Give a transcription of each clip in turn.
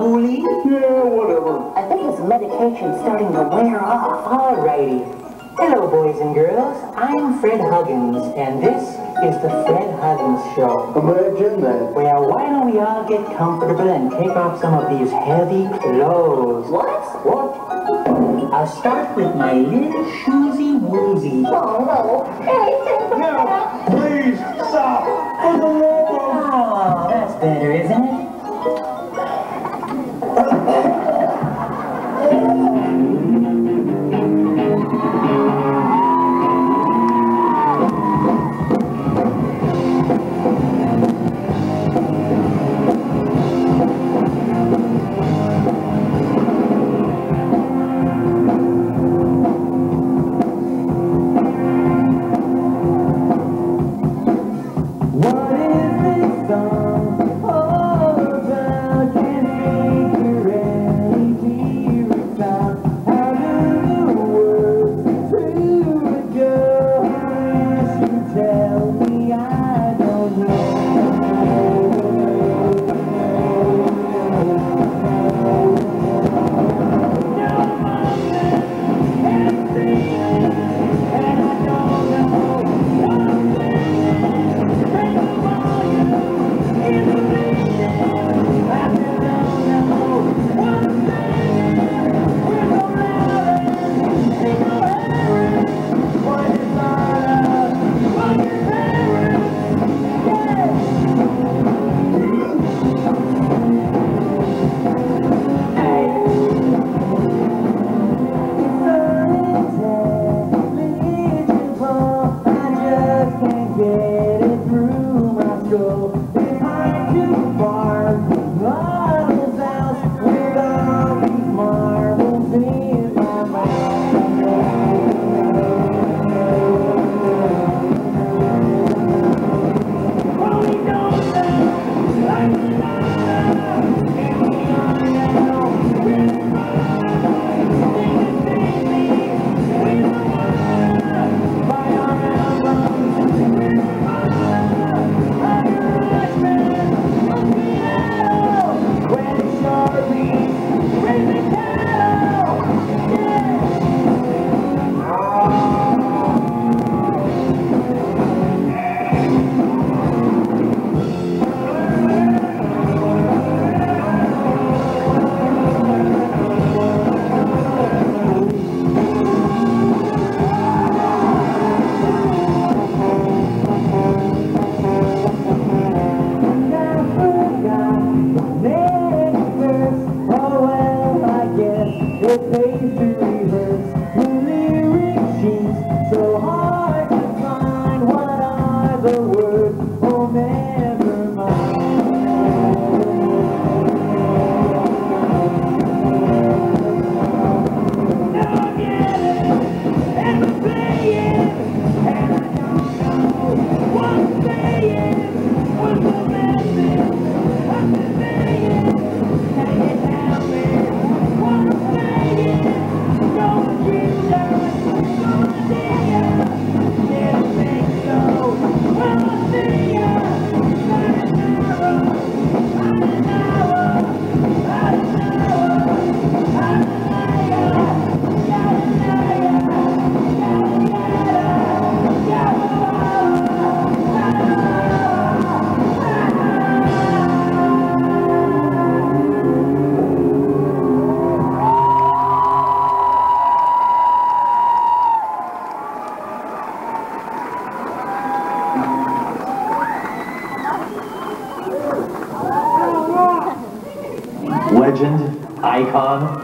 bully? Yeah, whatever. I think his medication's starting to wear off. Alrighty. Hello, boys and girls. I'm Fred Hudgens, and this is the Fred Hudgens Show. Imagine that. Well, why don't we all get comfortable and take off some of these heavy clothes? What? What? I'll start with my little shoesy woozy. Oh, no. Hey, thank you. No, please, stop. Oh, that's better, isn't it?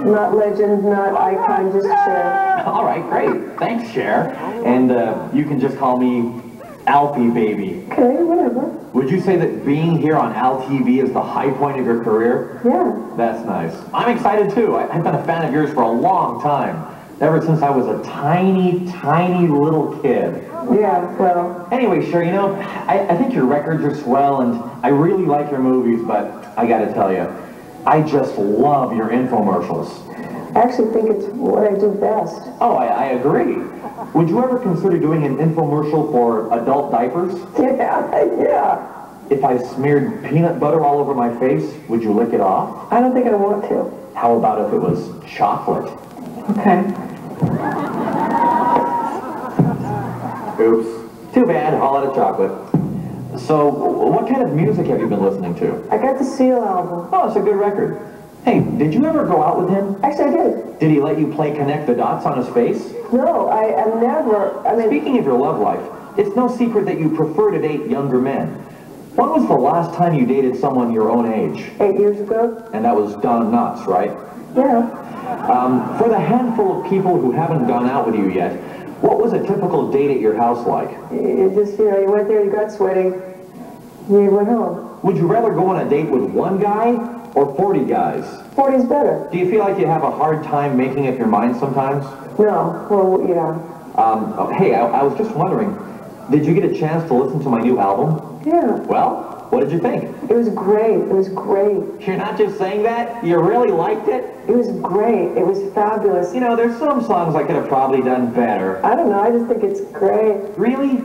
Not legend, not icon, just Cher. All right, great. Thanks, Cher. And you can just call me Alfie, baby. Okay, whatever. Would you say that being here on AlTV is the high point of your career? Yeah. That's nice. I'm excited, too. I've been a fan of yours for a long time. Ever since I was a tiny, tiny little kid. Yeah, well... Anyway, Cher, you know, I think your records are swell, and I really like your movies, but I gotta tell you, I just love your infomercials. I actually think it's what I do best. Oh, I agree. Would you ever consider doing an infomercial for adult diapers? Yeah, yeah. If I smeared peanut butter all over my face, would you lick it off? I don't think I want to. How about if it was chocolate? Okay. Oops. Too bad, all out of chocolate. So, what kind of music have you been listening to? I got the Seal album. Oh, it's a good record. Hey, did you ever go out with him? Actually, I did. Did he let you play Connect the Dots on his face? No, I mean... Speaking of your love life, it's no secret that you prefer to date younger men. When was the last time you dated someone your own age? 8 years ago. And that was Don Knotts, right? Yeah. For the handful of people who haven't gone out with you yet, what was a typical date at your house like? You just, you know, you went there, you got sweaty, you went home. Would you rather go on a date with one guy or 40 guys? 40's better. Do you feel like you have a hard time making up your mind sometimes? No, well, you know. Hey, I was just wondering, did you get a chance to listen to my new album? Yeah. Well, what did you think? It was great. It was great. You're not just saying that? You really liked it? It was great. It was fabulous. You know, there's some songs I could have probably done better. I don't know. I just think it's great. Really?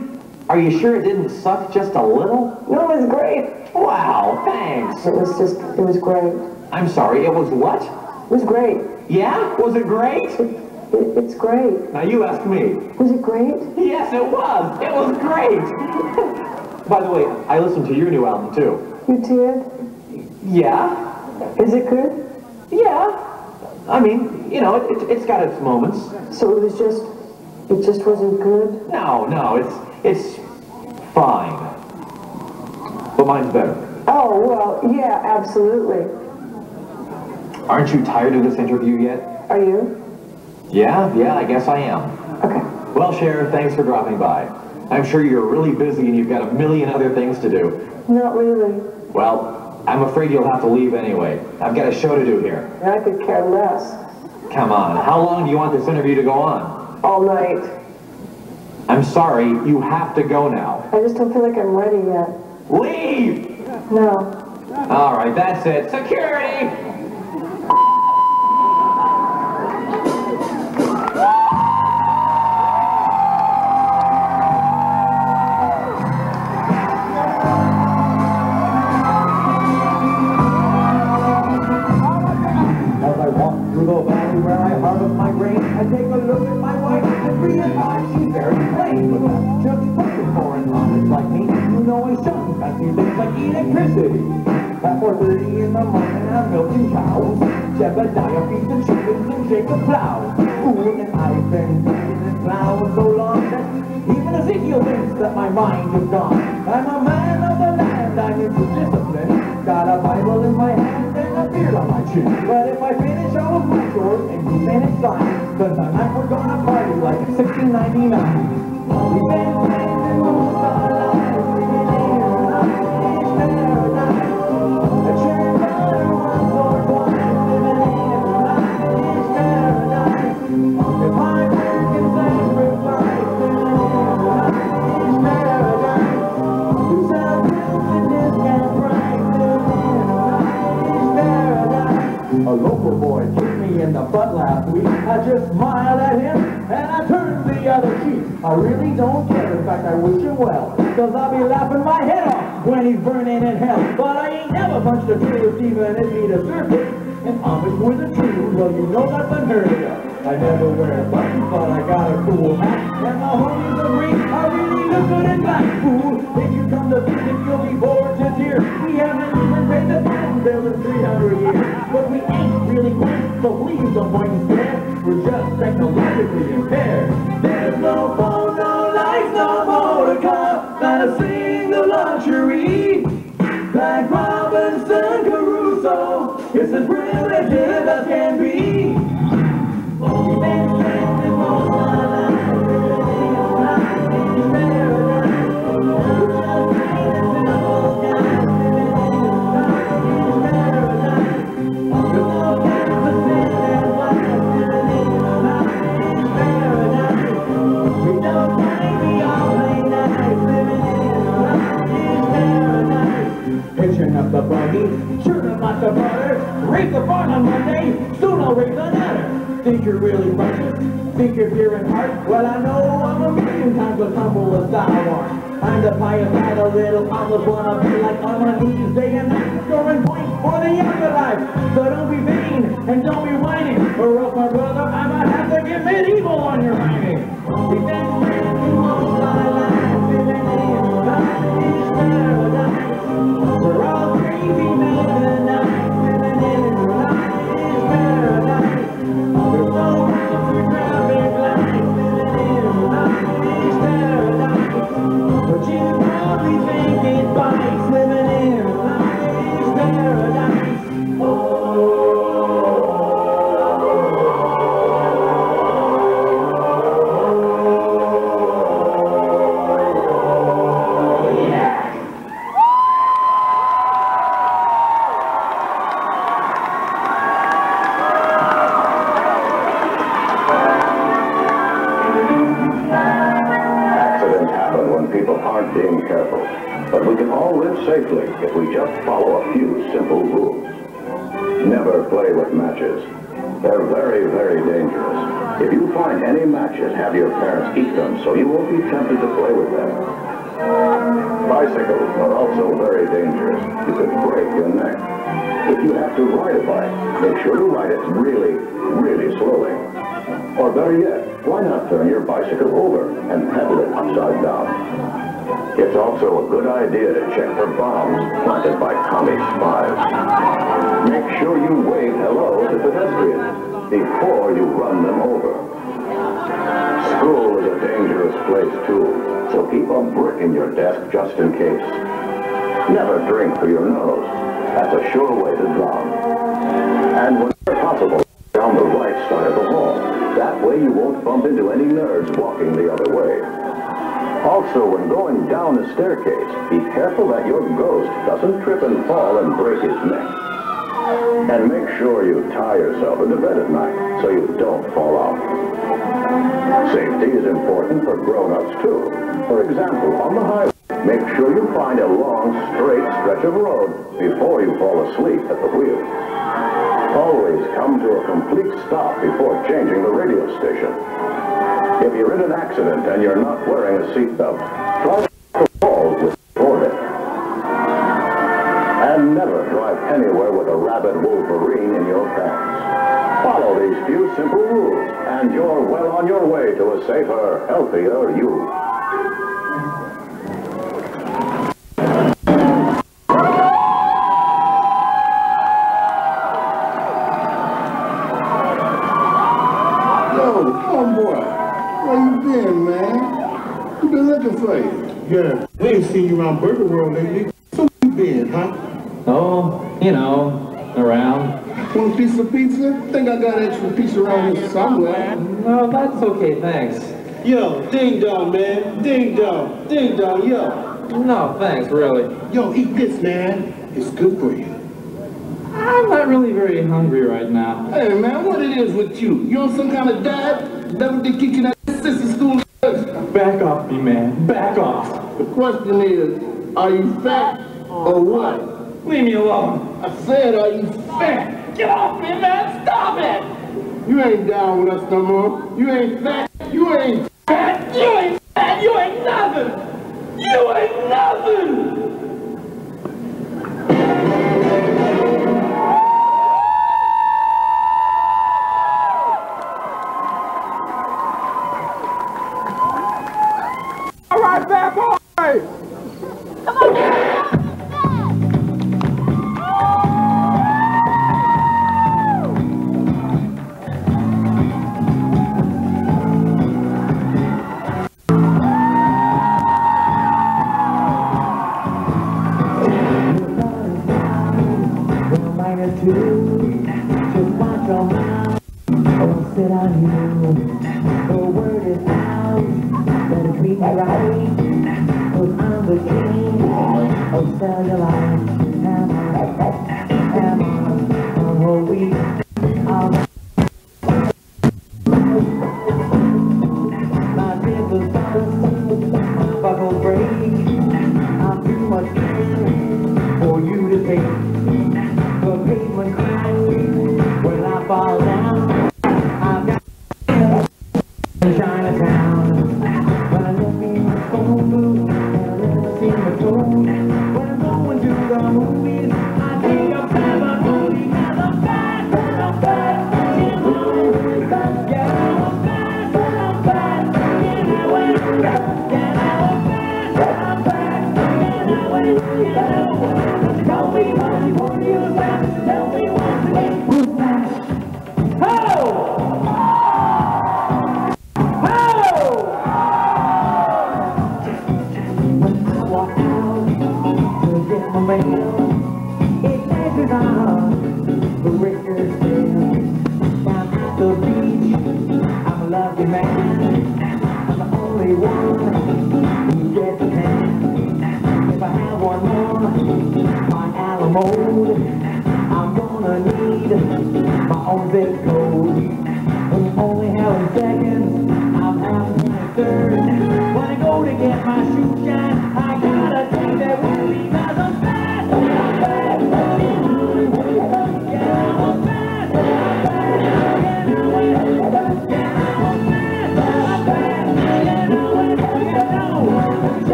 Are you sure it didn't suck just a little? No, it was great. Wow, thanks. It was just, it was great. I'm sorry, it was what? It was great. Yeah? Was it great? It's great. Now you ask me. Was it great? Yes, it was. It was great. By the way, I listened to your new album too. You did? Yeah. Is it good? Yeah. I mean, you know, it's got its moments. So it just wasn't good? No, it's fine. But mine's better. Oh, well, yeah, absolutely. Aren't you tired of this interview yet? Are you? Yeah, I guess I am. Okay. Well, Cher, thanks for dropping by. I'm sure you're really busy and you've got a million other things to do. Not really. Well, I'm afraid you'll have to leave anyway. I've got a show to do here. I could care less. Come on, how long do you want this interview to go on? All night. I'm sorry, you have to go now. I just don't feel like I'm ready yet. Leave! No. All right, that's it. Security! At 4:30 in the morning, I'm milking cows. Jebediah feeds the chickens and Jacob plows. Ooh, and I've been digging this plow so long that even Ezekiel thinks that my mind is gone. I'm a man of the land, I'm into discipline. Got a Bible in my hand and a beard on my chin. But if I finish all of my chores and you finish mine, then I'm never gonna party like it's 1699. We've been playing in the most of our lives. A local boy kicked me in the butt last week. I just smiled at him and I turned the other cheek. I really don't care, in fact I wish him well, cause I'll be laughing my head off when he's burning in hell. But I ain't never punched a tree, even if he deserved it. And Amish with a tree, well you know that's unheard of. I never wear buttons, but I got a cool hat. And the homies agree, I really look good in black. Fool, if you come to visit, you'll be bored to tears. We haven't even paid the patent bill in 300 years. But we ain't really quick, so please don't point and stare. We're just technologically impaired. There's no phone, no lights, no motor car, not a single luxury. Like Robinson Crusoe, it's as primitive as can be. Only man stands in most lines, everything is right, it's paradise. Hitching up the buggy, churning out the butter. Raise the barn on Monday, soon I'll raise another. Think you're really righteous? Think you're pure in heart? Well, I know I'm a million times as humble as thou art. I'm the fireman, a little olive wanna be like I'm on these day and night, scoring points for the afterlife. So don't be vain and don't be whining, or else my brother I might have to get medieval on your rhyming. We're all crazy men tonight. Safely if we just follow a few simple rules. Never play with matches. They're very, very dangerous. If you find any matches, have your parents eat them so you won't be tempted to play with them. Bicycles are also very dangerous. You could break your neck. If you have to ride a bike, make sure to ride it really, really slowly. Or better yet, why not turn your bicycle over and pedal it upside down? It's also a good idea to check for bombs planted by commie spies. Make sure you wave hello to pedestrians before you run them over. School is a dangerous place too, so keep a brick in your desk just in case. Never drink through your nose. That's a sure way to drown. And whenever possible, down the right side of the hall. That way you won't bump into any nerds walking the other way. Also, when going down a staircase, be careful that your ghost doesn't trip and fall and break his neck. And make sure you tie yourself into bed at night so you don't fall out. Safety is important for grown-ups too. For example, on the highway, make sure you find a long, straight stretch of road before you fall asleep at the wheel. Always come to a complete stop before changing the radio station. If you're in an accident and you're not wearing a seatbelt, try to fall with boarding. And never drive anywhere with a rabid wolverine in your pants. Follow these few simple rules, and you're well on your way to a safer, healthier you. Yeah, we ain't seen you around Burger World lately. So you been, huh? Oh, you know, around. Want a piece of pizza? Think I got extra pizza around here somewhere. No, that's okay, thanks. Yo, ding dong, man. Ding dong, yo. No, thanks, really. Yo, eat this, man. It's good for you. I'm not really very hungry right now. Hey, man, what it is with you? You on some kind of diet? Never did kick you that sister school. Back off me, man. Back off. The question is, are you fat or what? Leave me alone. I said, are you fat? Get off me, man. Stop it. You ain't down with us no more. You ain't fat. You ain't fat. You ain't fat. You ain't nothing. You ain't nothing. Bad boy! Come on, man. Chinatown, but I love me, I don't move.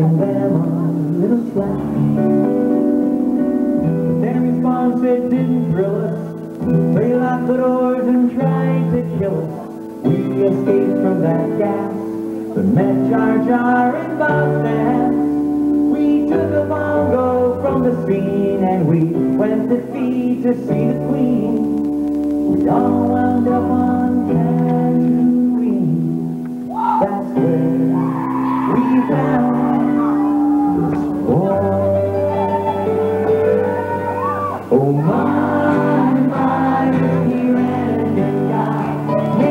letting them on a little slack. But their response, it didn't thrill us. They locked the doors and tried to kill us. We escaped from that gas, but met Jar Jar and Boss Nass. We took a bongo from the screen, and we went to feed to see the Queen. We all wound up on Tatooine. That's where we found this boy. Oh my, he ran a big guy. We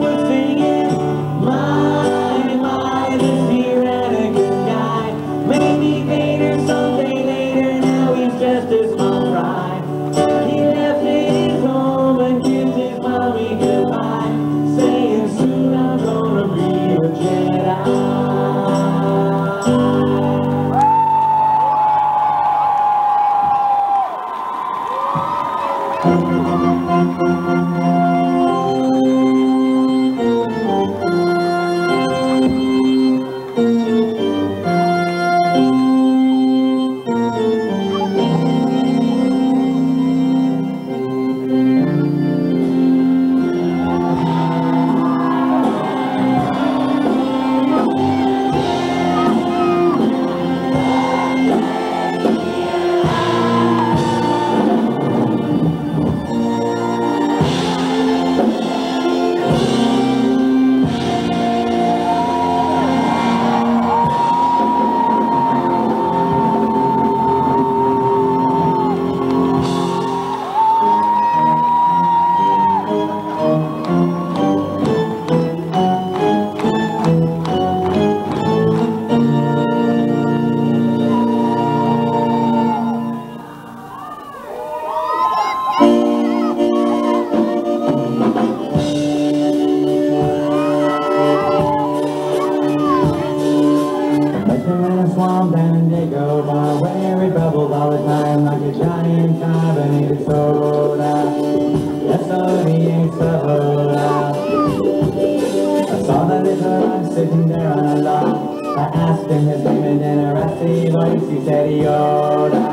were singing, my on, then they go by where it bubbles all the time like a giant carbonated soda. Yes, sodium soda. I saw that little man sitting there on a log. I asked him his name and in a raspy voice he said, Yoda.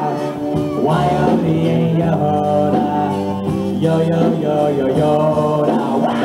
Y-O-D-A, Yoda. Yo, yo, yo, yo, Yoda. Wow.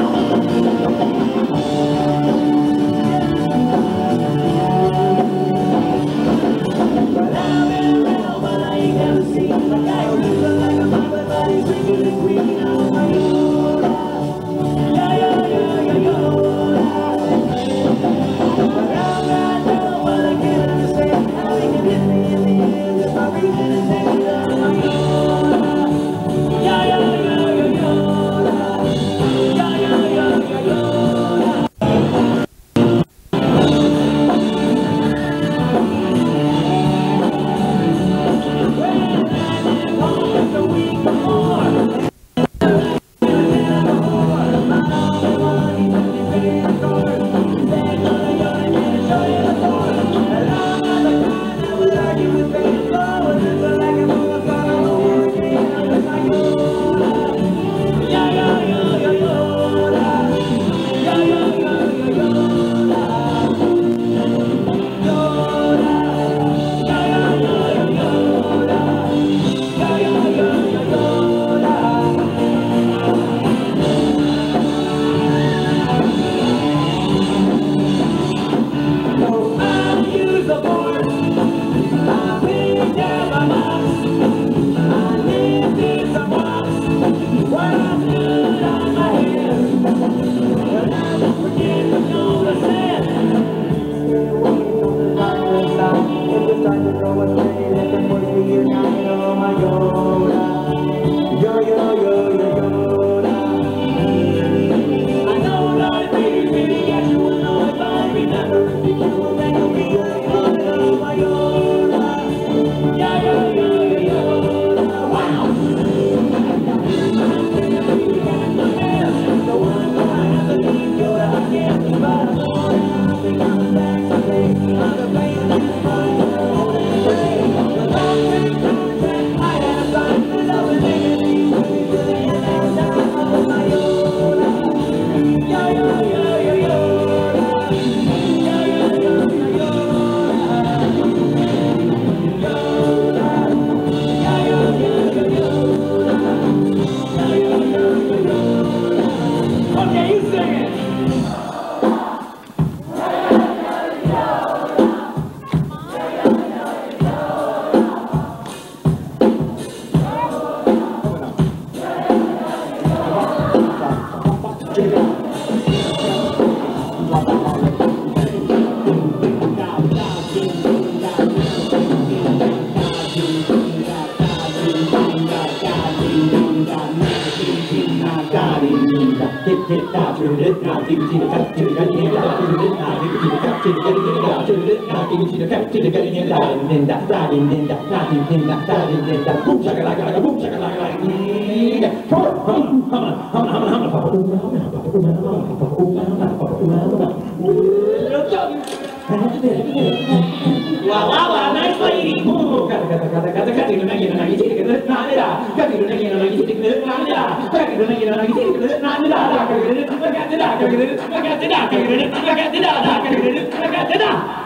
I got it.